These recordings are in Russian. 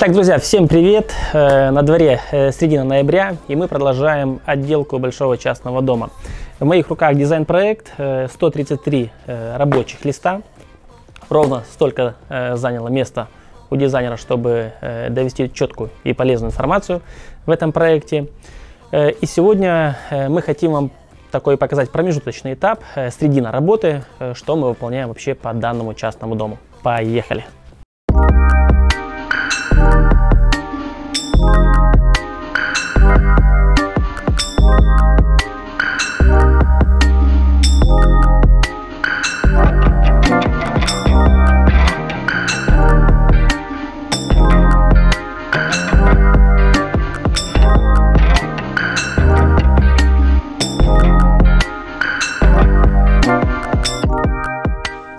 Итак, друзья, всем привет! На дворе середина ноября, и мы продолжаем отделку большого частного дома. В моих руках дизайн-проект, 133 рабочих листа. Ровно столько заняло места у дизайнера, чтобы довести четкую и полезную информацию в этом проекте. И сегодня мы хотим вам такой показать промежуточный этап, середина работы, что мы выполняем вообще по данному частному дому. Поехали!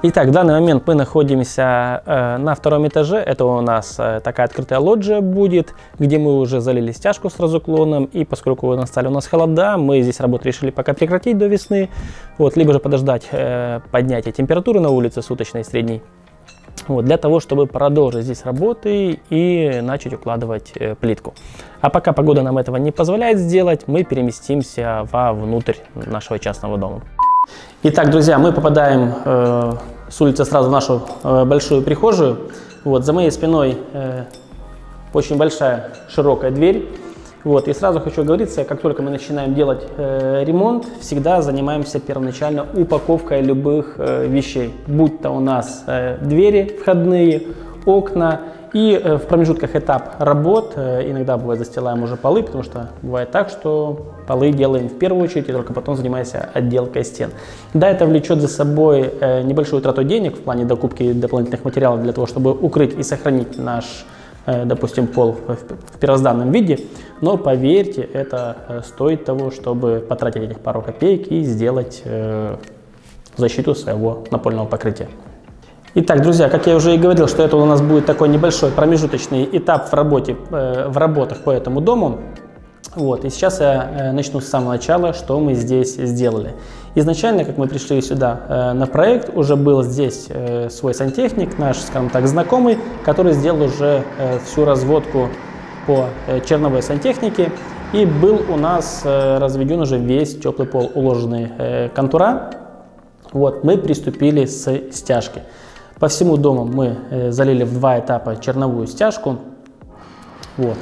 Итак, в данный момент мы находимся на втором этаже. Это у нас такая открытая лоджия будет, где мы уже залили стяжку с разуклоном. И поскольку настали у нас холода, мы здесь работу решили пока прекратить до весны. Вот, либо же подождать поднятия температуры на улице суточной, средней. Вот, для того, чтобы продолжить здесь работы и начать укладывать плитку. А пока погода нам этого не позволяет сделать, мы переместимся вовнутрь нашего частного дома. Итак, друзья, мы попадаем с улицы сразу в нашу большую прихожую. Вот, за моей спиной очень большая широкая дверь. Вот, и сразу хочу оговориться, как только мы начинаем делать ремонт, всегда занимаемся первоначально упаковкой любых вещей. Будь то у нас двери входные, окна. И в промежутках этап работ иногда бывает застилаем уже полы, потому что бывает так, что полы делаем в первую очередь и только потом занимаемся отделкой стен. Да, это влечет за собой небольшую трату денег в плане докупки дополнительных материалов для того, чтобы укрыть и сохранить наш, допустим, пол в первозданном виде. Но поверьте, это стоит того, чтобы потратить этих пару копеек и сделать защиту своего напольного покрытия. Итак, друзья, как я уже и говорил, что это у нас будет такой небольшой промежуточный этап в работах по этому дому. Вот, и сейчас я начну с самого начала, что мы здесь сделали. Изначально, как мы пришли сюда на проект, уже был здесь свой сантехник, наш, скажем так, знакомый, который сделал уже всю разводку по черновой сантехнике. И был у нас разведен уже весь теплый пол, уложенные контура. Вот, мы приступили с стяжки. По всему дому мы залили в два этапа черновую стяжку. Вот.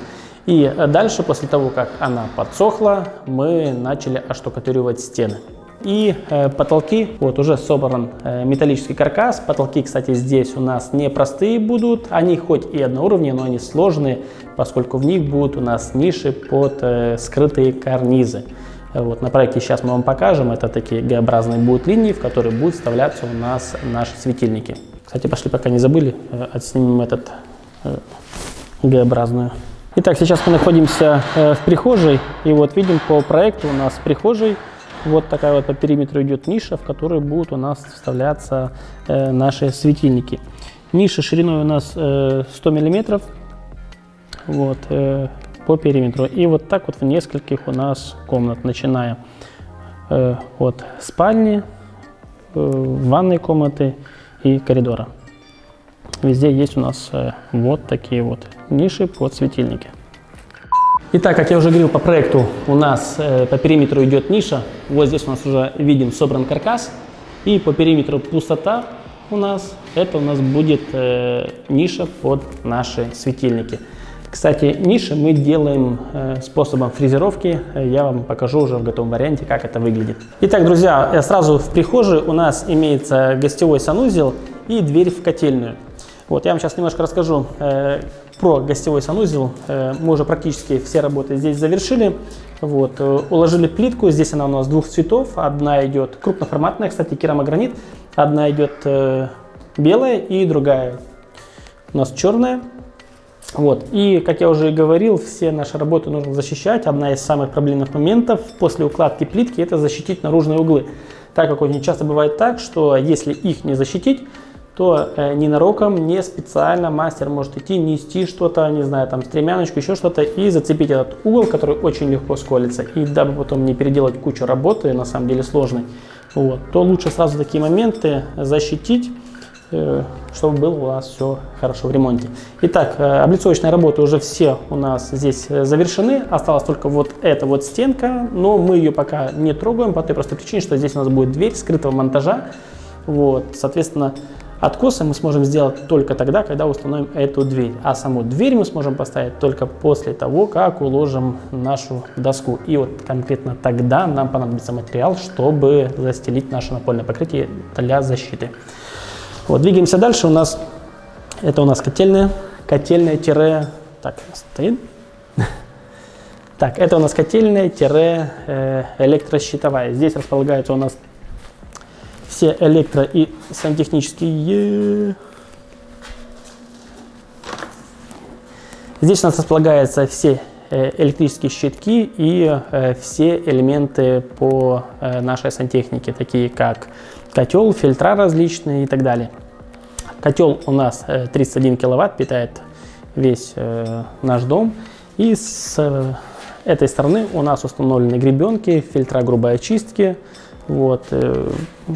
И дальше, после того, как она подсохла, мы начали оштукатуривать стены. И потолки, вот уже собран металлический каркас. Потолки, кстати, здесь у нас не простые будут. Они хоть и одноуровневые, но они сложные, поскольку в них будут у нас ниши под скрытые карнизы. Вот, на проекте сейчас мы вам покажем. Это такие Г-образные будут линии, в которые будут вставляться у нас наши светильники. Кстати, пошли, пока не забыли, отснимем этот Г-образную. Итак, сейчас мы находимся в прихожей. И вот видим по проекту у нас в прихожей вот такая вот по периметру идет ниша, в которую будут у нас вставляться наши светильники. Ниша шириной у нас 100 мм вот, по периметру. И вот так вот в нескольких у нас комнат, начиная от спальни, ванной комнаты и коридора. Везде есть у нас вот такие вот ниши под светильники. Итак, как я уже говорил, по проекту у нас по периметру идет ниша. Вот здесь у нас уже видим собран каркас. И по периметру пустота у нас. Это у нас будет ниша под наши светильники. Кстати, ниши мы делаем способом фрезеровки. Я вам покажу уже в готовом варианте, как это выглядит. Итак, друзья, сразу в прихожей у нас имеется гостевой санузел и дверь в котельную. Вот, я вам сейчас немножко расскажу про гостевой санузел. Мы уже практически все работы здесь завершили. Вот, уложили плитку. Здесь она у нас двух цветов. Одна идет крупноформатная, кстати, керамогранит. Одна идет белая и другая у нас черная. Вот. И, как я уже и говорил, все наши работы нужно защищать. Одна из самых проблемных моментов после укладки плитки – это защитить наружные углы. Так как очень часто бывает так, что если их не защитить, то ненароком, не специально мастер может идти, нести что-то, не знаю, там стремяночку, еще что-то, и зацепить этот угол, который очень легко сколится. И дабы потом не переделать кучу работы, на самом деле сложной, вот, то лучше сразу такие моменты защитить. чтобы было у нас все хорошо в ремонте. Итак, облицовочные работы уже все у нас здесь завершены. Осталась только вот эта вот стенка, но мы ее пока не трогаем по той простой причине, что здесь у нас будет дверь скрытого монтажа. Вот, соответственно, откосы мы сможем сделать только тогда, когда установим эту дверь. А саму дверь мы сможем поставить только после того, как уложим нашу доску. И вот конкретно тогда нам понадобится материал, чтобы застелить наше напольное покрытие для защиты. Вот, двигаемся дальше. У нас это у нас котельная. Так, это у нас котельная-электрощитовая. Здесь располагаются у нас все электро- и сантехнические. Здесь у нас располагаются все электрические щитки и все элементы по нашей сантехнике, такие как котел, фильтра различные и так далее. Котел у нас 31 киловатт, питает весь наш дом. И с этой стороны у нас установлены гребенки, фильтра грубой очистки. Вот,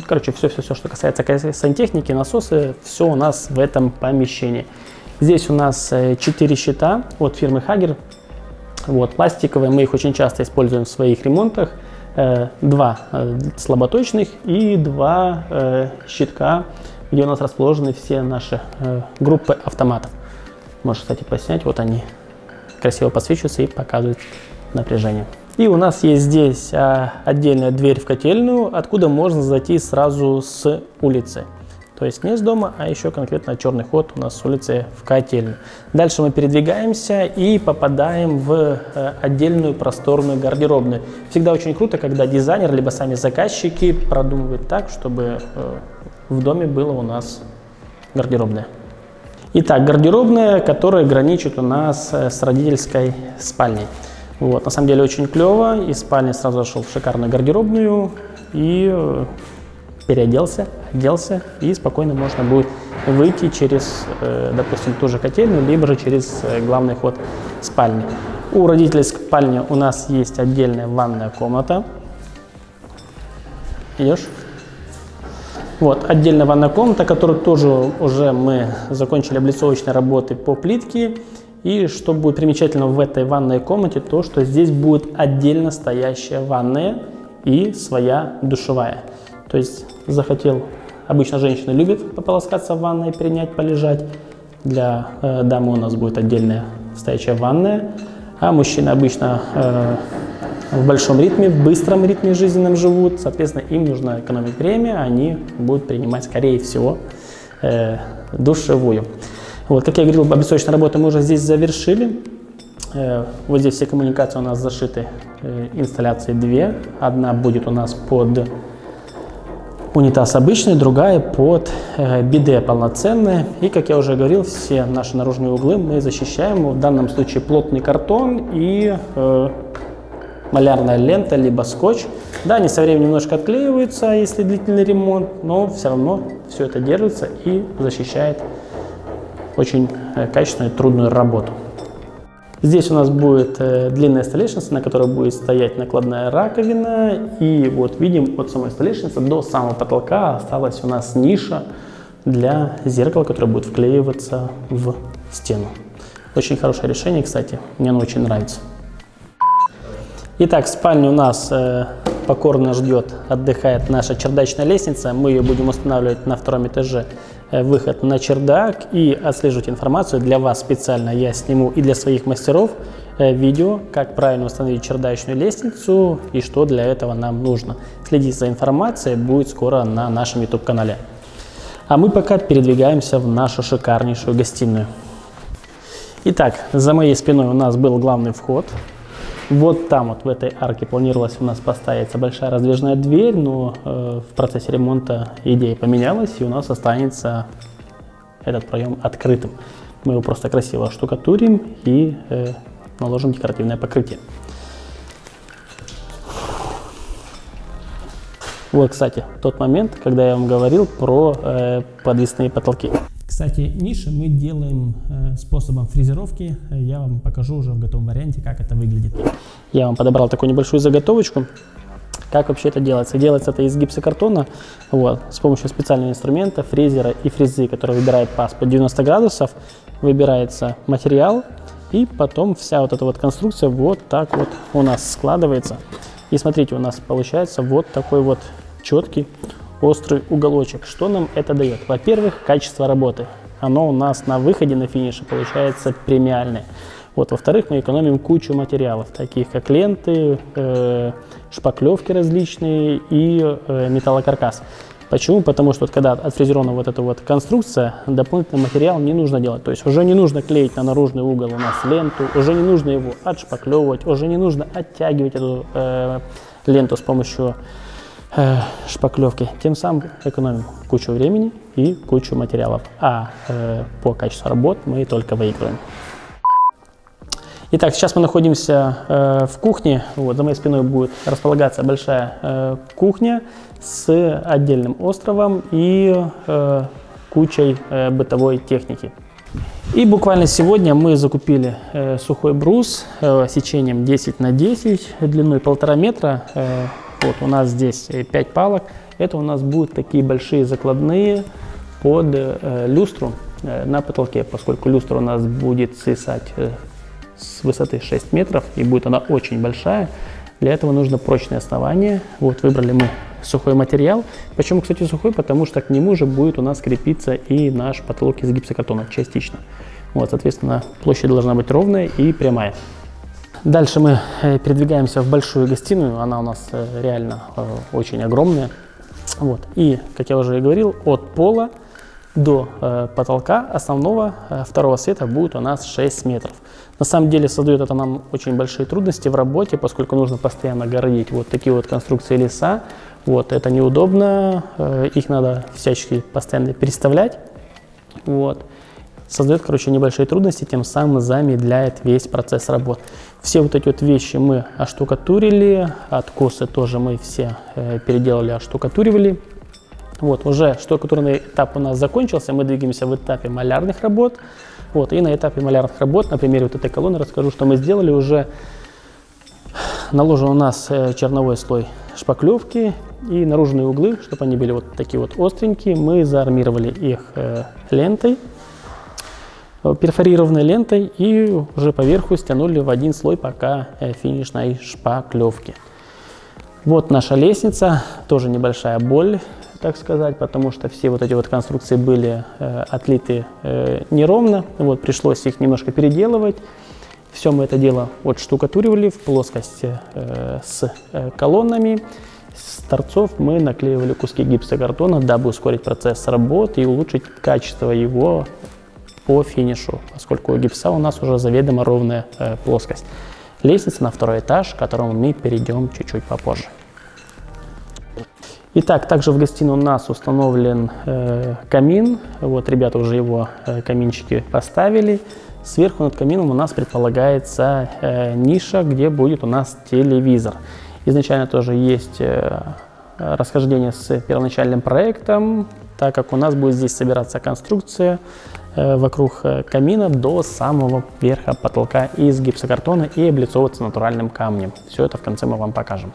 короче, все, что касается сантехники, насосы, все у нас в этом помещении. Здесь у нас 4 щита от фирмы Хагер. Вот, пластиковые, мы их очень часто используем в своих ремонтах. 2 слаботочных и 2 щитка, где у нас расположены все наши группы автоматов. Можешь, кстати, поснять, вот они красиво подсвечиваются и показывают напряжение. И у нас есть здесь отдельная дверь в котельную, откуда можно зайти сразу с улицы. То есть не с дома, а еще конкретно черный ход у нас с улицы в котельную. Дальше мы передвигаемся и попадаем в отдельную просторную гардеробную. Всегда очень круто, когда дизайнер, либо сами заказчики продумывают так, чтобы в доме было у нас гардеробная. Итак, гардеробная, которая граничит у нас с родительской спальней. Вот, на самом деле очень клево. Из спальни сразу зашел в шикарную гардеробную и переоделся, оделся, и спокойно можно будет выйти через, допустим, ту же котельную, либо же через главный ход спальни. У родителей спальни у нас есть отдельная ванная комната. Идешь? Вот, отдельная ванная комната, которую тоже уже мы закончили облицовочные работы по плитке. И что будет примечательно в этой ванной комнате, то что здесь будет отдельно стоящая ванная и своя душевая. То есть захотел, обычно женщины любят пополоскаться в ванной, принять, полежать. Для дамы у нас будет отдельная стоячая ванная, а мужчины обычно в большом ритме, в быстром ритме жизненном живут. Соответственно, им нужно экономить время, они будут принимать, скорее всего, душевую. Вот, как я говорил, облицовочные работы мы уже здесь завершили. Вот здесь все коммуникации у нас зашиты, инсталляции 2. Одна будет у нас под унитаз обычный, другая под биде полноценная. И, как я уже говорил, все наши наружные углы мы защищаем. В данном случае плотный картон и малярная лента, либо скотч. Да, они со временем немножко отклеиваются, если длительный ремонт, но все равно все это держится и защищает очень качественную и трудную работу. Здесь у нас будет длинная столешница, на которой будет стоять накладная раковина. И вот видим, от самой столешницы до самого потолка осталась у нас ниша для зеркала, которое будет вклеиваться в стену. Очень хорошее решение, кстати, мне оно очень нравится. Итак, в спальне у нас покорно ждет, отдыхает наша чердачная лестница. Мы ее будем устанавливать на 2-м этаже. Выход на чердак, и отслеживать информацию для вас специально. Я сниму и для своих мастеров видео, как правильно установить чердачную лестницу и что для этого нам нужно. Следите за информацией, будет скоро на нашем YouTube-канале. А мы пока передвигаемся в нашу шикарнейшую гостиную. Итак, за моей спиной у нас был главный вход. Вот там, вот в этой арке планировалось у нас поставиться большая раздвижная дверь, но в процессе ремонта идея поменялась, и у нас останется этот проем открытым. Мы его просто красиво штукатурим и наложим декоративное покрытие. Вот, кстати, тот момент, когда я вам говорил про подвесные потолки. Кстати, ниши мы делаем способом фрезеровки. Я вам покажу уже в готовом варианте, как это выглядит. Я вам подобрал такую небольшую заготовочку. Как вообще это делается? Делается это из гипсокартона, вот, с помощью специального инструмента, фрезера и фрезы, который выбирает паз под 90 градусов, выбирается материал, и потом вся вот эта вот конструкция вот так вот у нас складывается. И смотрите, у нас получается вот такой вот четкий острый уголочек. Что нам это дает? Во-первых, качество работы. Оно у нас на выходе, на финише получается премиальное. Вот, во-вторых, мы экономим кучу материалов, таких как ленты, шпаклевки различные и металлокаркас. Почему? Потому что вот, когда отфрезерована вот эта вот конструкция, дополнительный материал не нужно делать. То есть уже не нужно клеить на наружный угол у нас ленту, уже не нужно его отшпаклевывать, уже не нужно оттягивать эту ленту с помощью шпаклевки. Тем самым экономим кучу времени и кучу материалов. А по качеству работ мы только выигрываем. Итак, сейчас мы находимся в кухне. Вот, за моей спиной будет располагаться большая кухня с отдельным островом и кучей бытовой техники. И буквально сегодня мы закупили сухой брус сечением 10×10, длиной 1,5 метра. Вот у нас здесь 5 палок. Это у нас будут такие большие закладные под люстру на потолке, поскольку люстра у нас будет свисать с высоты 6 метров, и будет она очень большая. Для этого нужно прочное основание. Вот, выбрали мы сухой материал. Почему, кстати, сухой? Потому что к нему же будет у нас крепиться и наш потолок из гипсокартона частично. Вот, соответственно, площадь должна быть ровная и прямая. Дальше мы передвигаемся в большую гостиную. Она у нас реально очень огромная. Вот. И, как я уже и говорил, от пола до потолка основного второго света будет у нас 6 метров. На самом деле создает это нам очень большие трудности в работе, поскольку нужно постоянно городить вот такие вот конструкции леса. Вот, это неудобно, их надо всячески постоянно переставлять. Вот. Создает, короче, небольшие трудности, тем самым замедляет весь процесс работ. Все вот эти вот вещи мы оштукатурили, откосы тоже мы все переделали, оштукатуривали. Вот, уже штукатурный этап у нас закончился, мы двигаемся в этапе малярных работ. Вот, и на этапе малярных работ, на примере вот этой колонны, расскажу, что мы сделали. Уже наложен у нас черновой слой шпаклевки, и наружные углы, чтобы они были вот такие вот остренькие, мы заармировали их лентой, перфорированной лентой, и уже поверху стянули в один слой пока финишной шпаклевки. Вот наша лестница, тоже небольшая боль, так сказать, потому что все вот эти вот конструкции были отлиты неровно, вот пришлось их немножко переделывать. Все мы это дело отштукатуривали в плоскость с колоннами. С торцов мы наклеивали куски гипсокартона, дабы ускорить процесс работы и улучшить качество его по финишу, поскольку у гипса у нас уже заведомо ровная плоскость. Лестница на второй этаж, к которому мы перейдем чуть-чуть попозже. Итак, также в гостиной у нас установлен камин. Вот, ребята уже его каминчики поставили. Сверху над камином у нас предполагается ниша, где будет у нас телевизор. Изначально тоже есть расхождение с первоначальным проектом, так как у нас будет здесь собираться конструкция вокруг камина до самого верха потолка из гипсокартона и облицовываться натуральным камнем. Все это в конце мы вам покажем.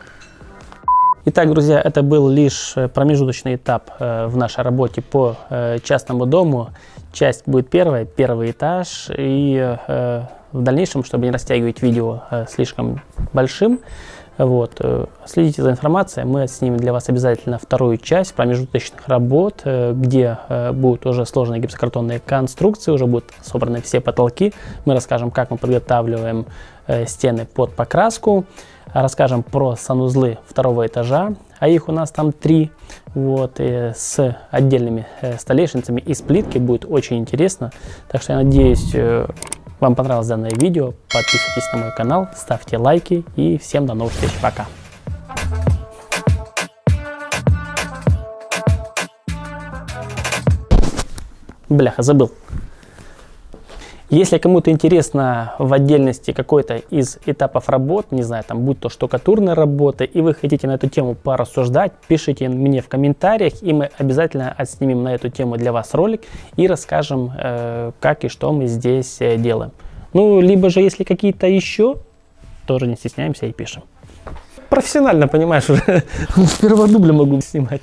Итак, друзья, это был лишь промежуточный этап в нашей работе по частному дому. Часть будет первая, первый этаж. И в дальнейшем, чтобы не растягивать видео слишком большим, вот, следите за информацией. Мы снимем для вас обязательно вторую часть промежуточных работ, где будут уже сложные гипсокартонные конструкции, уже будут собраны все потолки. Мы расскажем, как мы подготавливаем стены под покраску. Расскажем про санузлы второго этажа, а их у нас там 3, вот, с отдельными столешницами из плитки. Будет очень интересно. Так что я надеюсь, вам понравилось данное видео. Подписывайтесь на мой канал, ставьте лайки и всем до новых встреч. Пока! Бляха, забыл. Если кому-то интересно в отдельности какой-то из этапов работ, не знаю, там будь то штукатурные работы, и вы хотите на эту тему порассуждать, пишите мне в комментариях, и мы обязательно отснимем на эту тему для вас ролик и расскажем, как и что мы здесь делаем. Ну, либо же, если какие-то еще, тоже не стесняемся и пишем. профессионально, понимаешь, уже с первого дубля могу снимать.